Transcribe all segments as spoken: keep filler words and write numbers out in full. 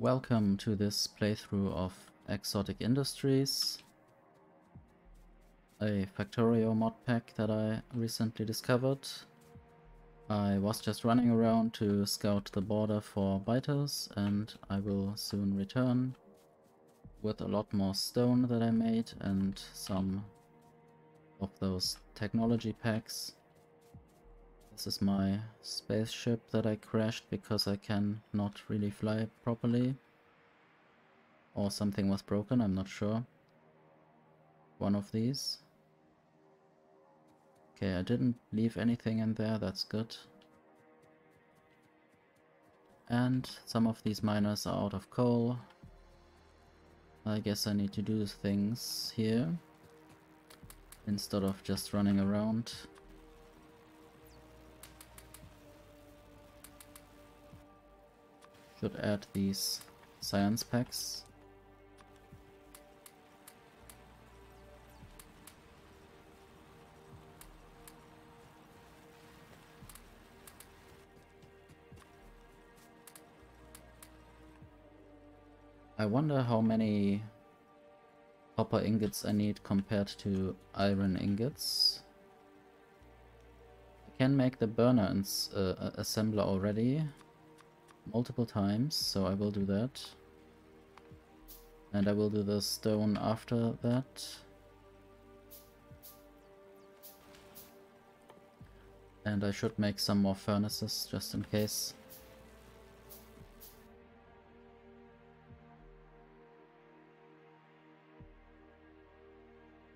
Welcome to this playthrough of Exotic Industries, a Factorio mod pack that I recently discovered. I was just running around to scout the border for biters, and I will soon return with a lot more stone that I made and some of those technology packs. This is my spaceship that I crashed because I can not really fly properly. Or something was broken, I'm not sure. One of these. Okay, I didn't leave anything in there, that's good. And some of these miners are out of coal. I guess I need to do things here instead of just running around. Should add these science packs. I wonder how many copper ingots I need compared to iron ingots. I can make the burner ins uh, assembler already. Multiple times, so I will do that. And I will do the stone after that. And I should make some more furnaces just in case.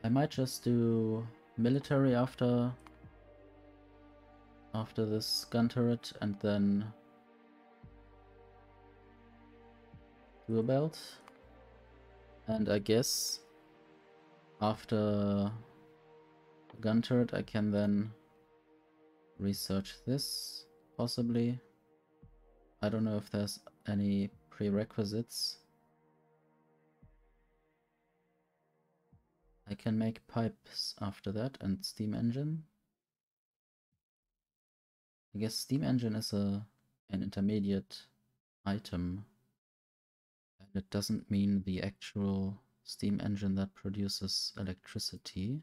I might just do military after after this gun turret, and then a belt, and I guess after gun turret I can then research this, possibly. I don't know if there's any prerequisites. I can make pipes after that, and steam engine. I guess steam engine is a an intermediate item. It doesn't mean the actual steam engine that produces electricity.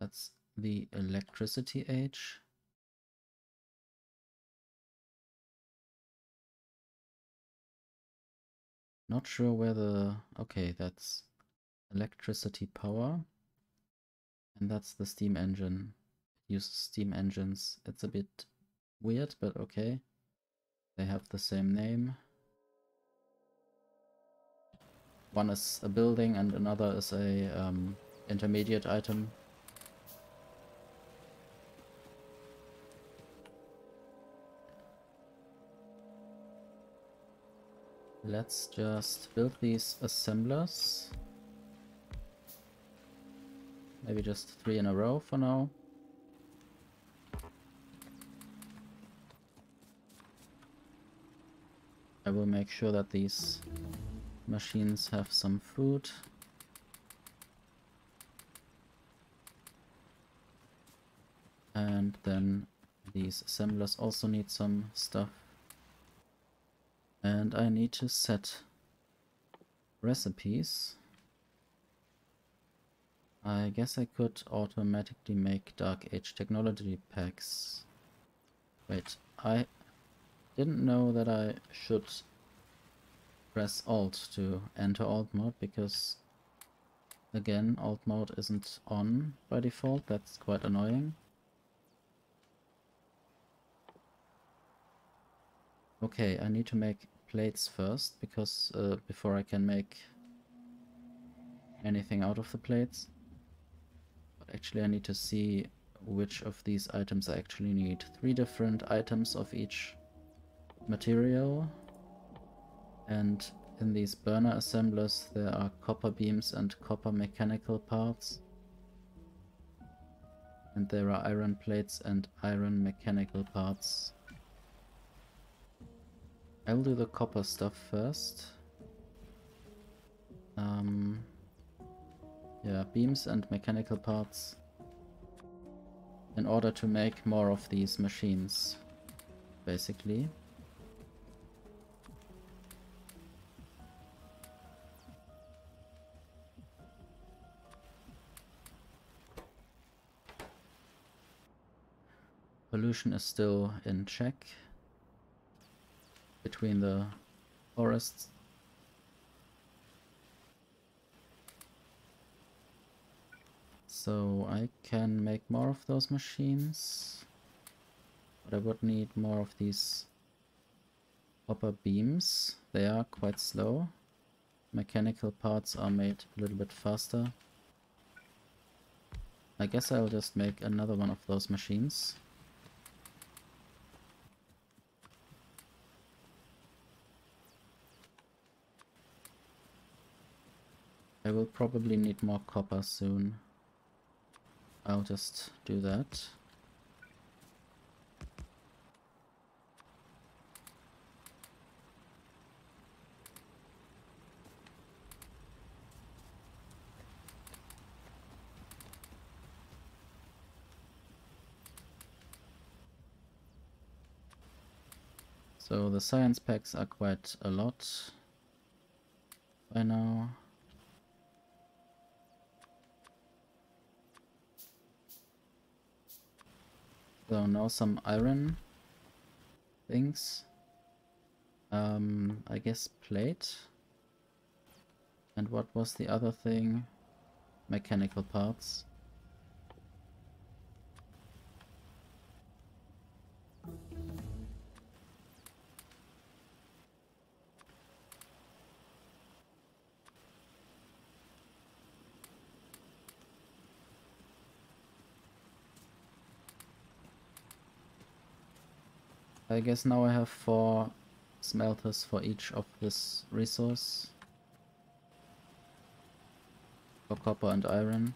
That's the electricity age. Not sure where the... okay, that's electricity power. And that's the steam engine. It uses steam engines. It's a bit weird, but okay. They have the same name. One is a building and another is a um, intermediate item. Let's just build these assemblers. Maybe just three in a row for now. I will make sure that these machines have some food. And then these assemblers also need some stuff. And I need to set recipes. I guess I could automatically make Dark Age technology packs. Wait, I... didn't know that I should press Alt to enter alt mode, because again alt mode isn't on by default. That's quite annoying. Okay, I need to make plates first, because uh, before I can make anything out of the plates. But actually I need to see which of these items I actually need. Three different items of each material, and in these burner assemblers there are copper beams and copper mechanical parts, and there are iron plates and iron mechanical parts. I'll do the copper stuff first. Um, yeah, beams and mechanical parts in order to make more of these machines. basically. Pollution is still in check between the forests. So I can make more of those machines, but I would need more of these copper beams. They are quite slow. Mechanical parts are made a little bit faster. I guess I'll just make another one of those machines. I will probably need more copper soon. I'll just do that. So the science packs are quite a lot by now. So now some iron things, um, I guess plate, and what was the other thing? Mechanical parts. I guess now I have four smelters for each of this resource, for copper and iron.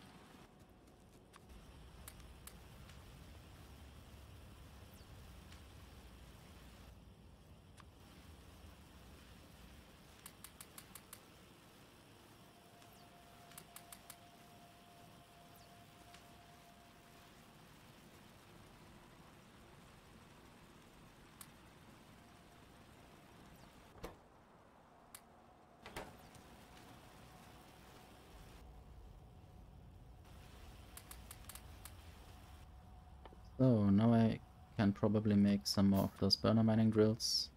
So now I can probably make some more of those burner mining drills.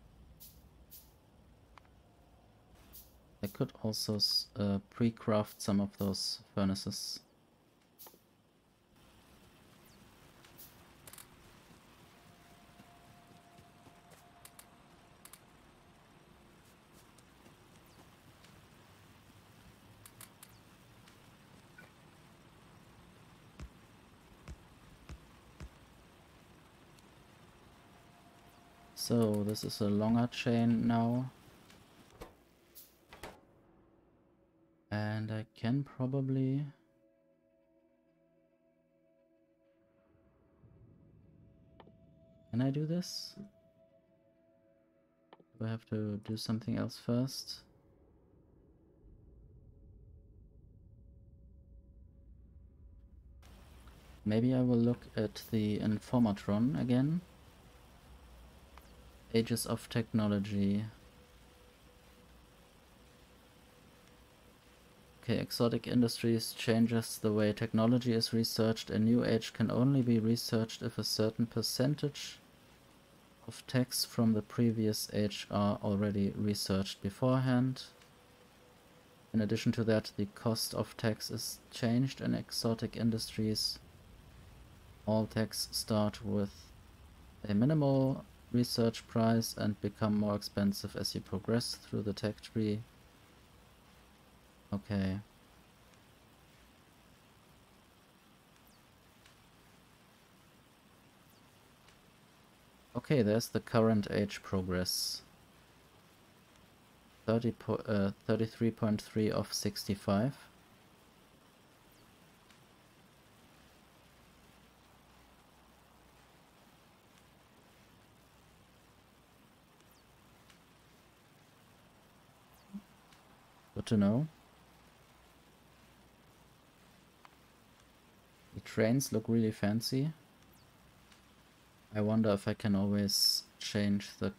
I could also uh, pre-craft some of those furnaces. So this is a longer chain now, and I can probably can I do this? Do I have to do something else first? Maybe I will look at the Informatron again. Ages of technology. Okay, Exotic Industries changes the way technology is researched. A new age can only be researched if a certain percentage of texts from the previous age are already researched beforehand. In addition to that, the cost of texts is changed in Exotic Industries. All texts start with a minimal research price and become more expensive as you progress through the tech tree. Okay. Okay, there's the current age progress. thirty-three point three of sixty-five. To know. The trains look really fancy. I wonder if I can always change the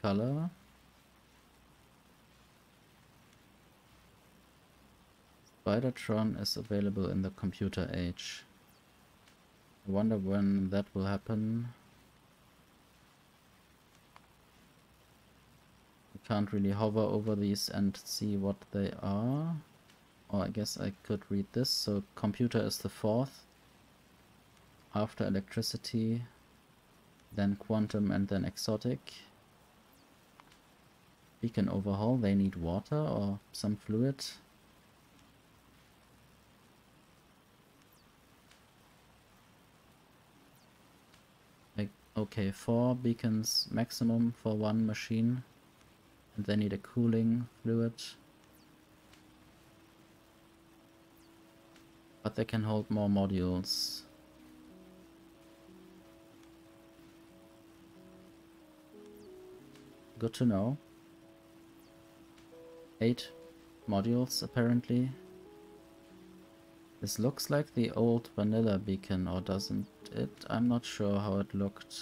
color. Spidertron is available in the computer age. I wonder when that will happen. I can't really hover over these and see what they are. Or I guess I could read this. So computer is the fourth. After electricity, then quantum, and then exotic. We can overhaul. They need water or some fluid. Okay, four beacons maximum for one machine, and they need a cooling fluid. But they can hold more modules. Good to know. Eight modules apparently. This looks like the old vanilla beacon, or doesn't it? I'm not sure how it looked.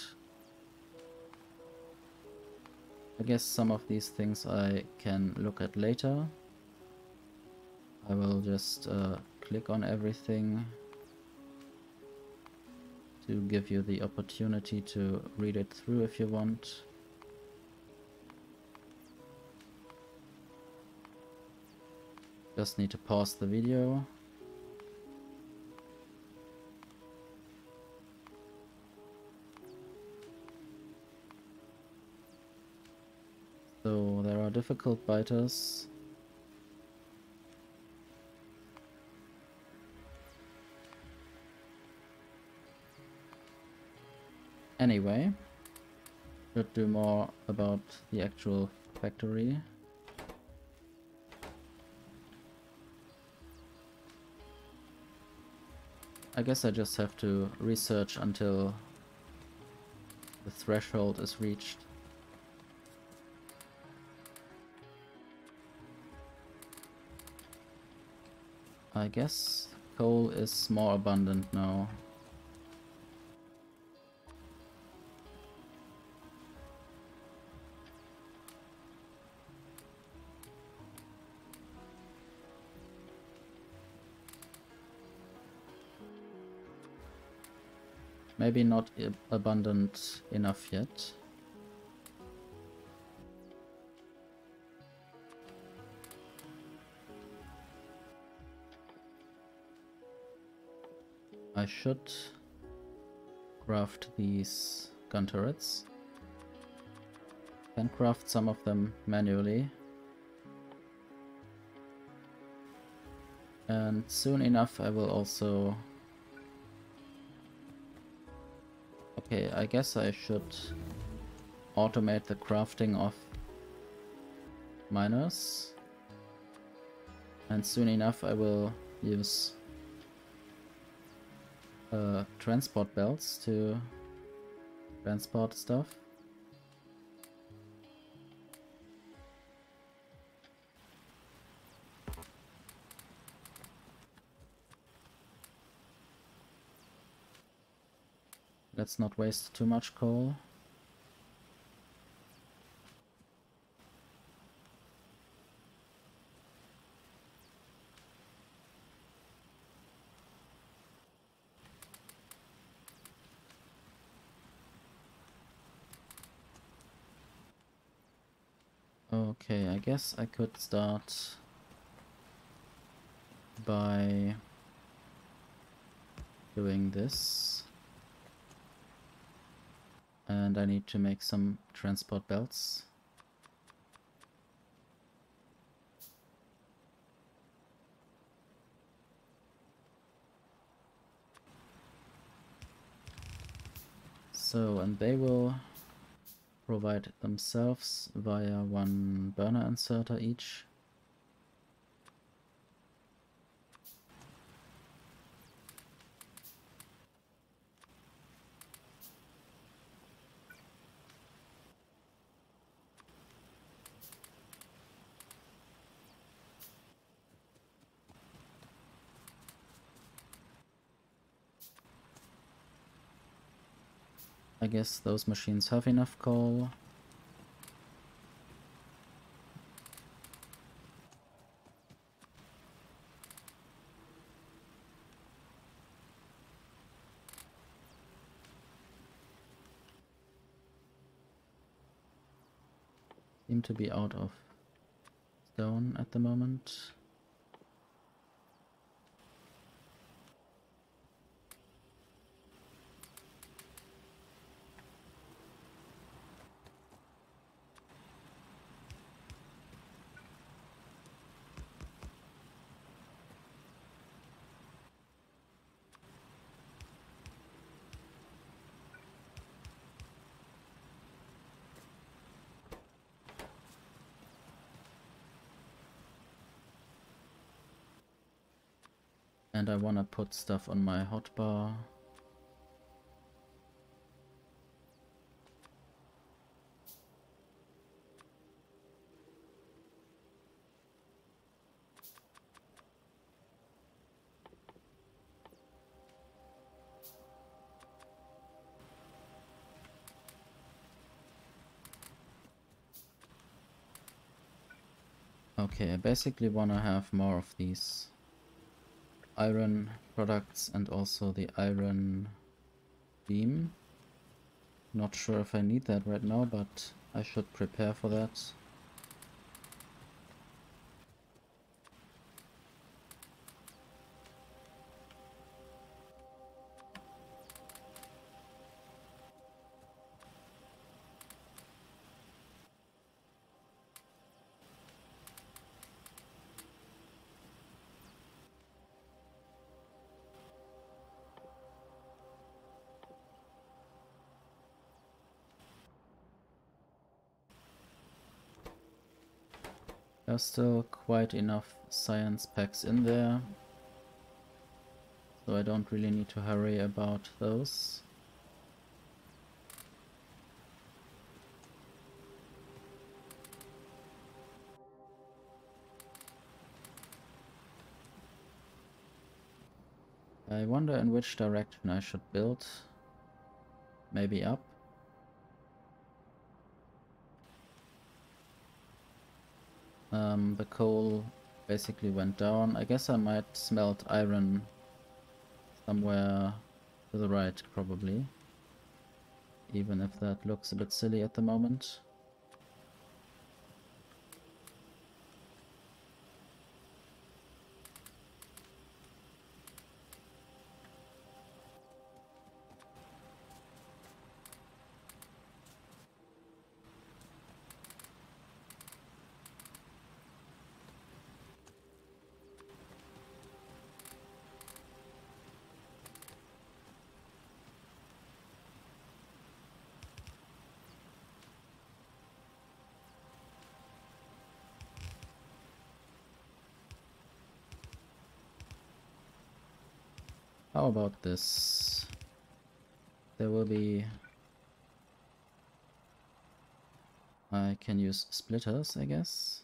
I guess some of these things I can look at later. I will just uh, click on everything to give you the opportunity to read it through if you want. Just need to pause the video. So there are difficult biters. Anyway, should do more about the actual factory. I guess I just have to research until the threshold is reached. I guess coal is more abundant now. Maybe not abundant enough yet. I should craft these gun turrets. Can craft some of them manually. And soon enough I will also... Okay, I guess I should automate the crafting of miners. And soon enough I will use Uh, transport belts to transport stuff. Let's not waste too much coal. Okay, I guess I could start by doing this. And I need to make some transport belts. So, and they will provide themselves via one burner inserter each. I guess those machines have enough coal. Seem to be out of stone at the moment. And I want to put stuff on my hotbar. Okay, I basically want to have more of these iron products and also the iron beam. Not sure if I need that right now, but I should prepare for that. There's still quite enough science packs in there, so I don't really need to hurry about those. I wonder in which direction I should build. Maybe up. Um, the coal basically went down. I guess I might smelt iron somewhere to the right, probably. Even if that looks a bit silly at the moment. How about this? There will be... I can use splitters, I guess.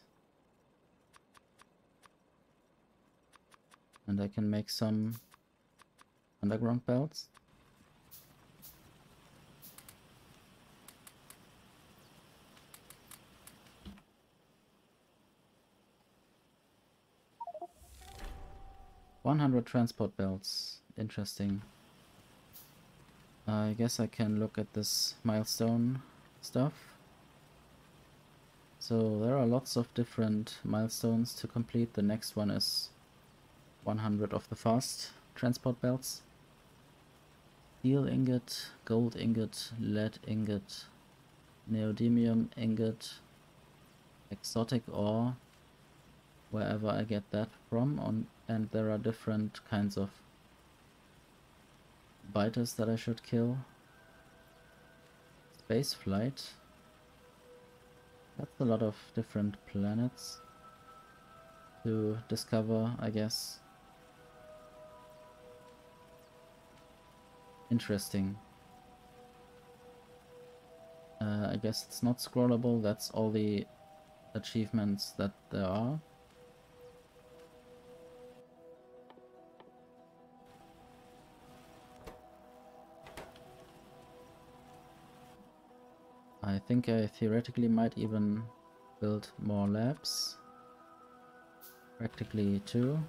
And I can make some underground belts. one hundred transport belts. Interesting. Uh, I guess I can look at this milestone stuff. So there are lots of different milestones to complete. The next one is one hundred of the fast transport belts. Steel ingot, gold ingot, lead ingot, neodymium ingot, exotic ore, wherever I get that from, on, and there are different kinds of biters that I should kill. Space flight. That's a lot of different planets to discover, I guess. Interesting. Uh, I guess it's not scrollable. That's all the achievements that there are. I think I theoretically might even build more labs. Practically too.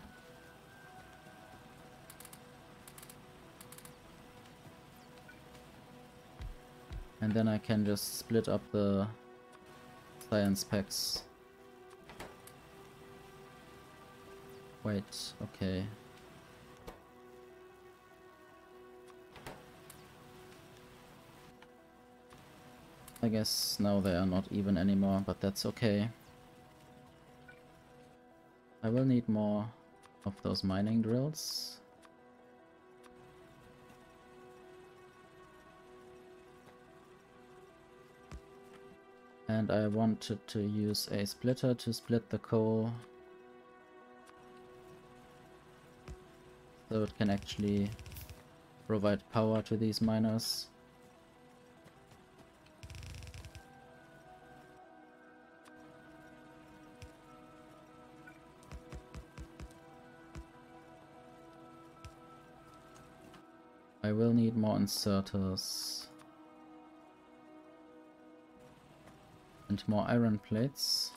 And then I can just split up the science packs. Wait, okay. I guess now they are not even anymore, but that's okay. I will need more of those mining drills. And I wanted to use a splitter to split the coal, so it can actually provide power to these miners. I will need more inserters and more iron plates.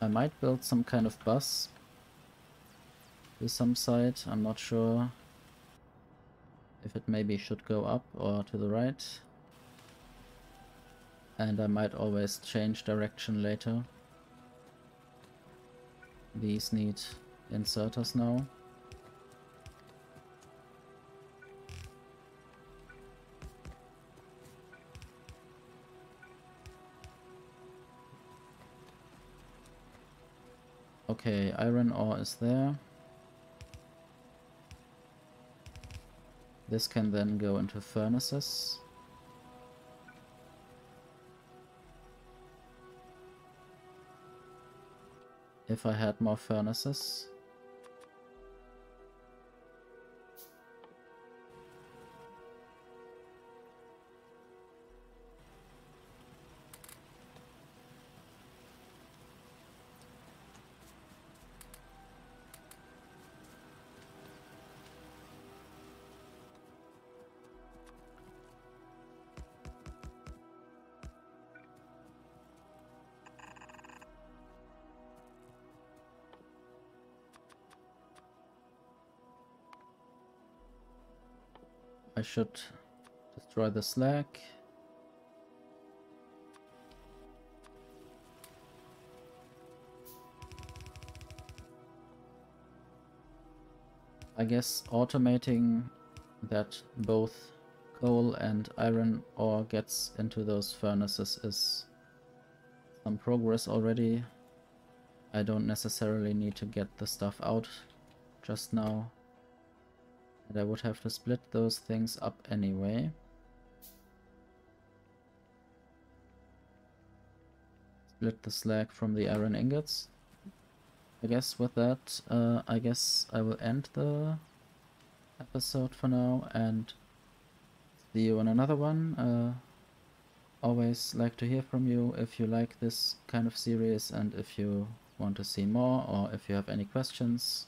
I might build some kind of bus to some side. I'm not sure if it maybe should go up or to the right. And I might always change direction later. These need inserters now. Okay, iron ore is there. This can then go into furnaces. If I had more furnaces. I should destroy the slag. I guess automating that both coal and iron ore gets into those furnaces is some progress already. I don't necessarily need to get the stuff out just now. And I would have to split those things up anyway. Split the slag from the iron ingots. I guess with that, uh, I guess I will end the episode for now and see you on another one. Uh, always like to hear from you if you like this kind of series and if you want to see more or if you have any questions.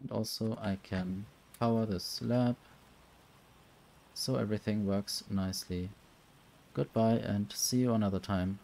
And also I can power this lab so everything works nicely. Goodbye and see you another time.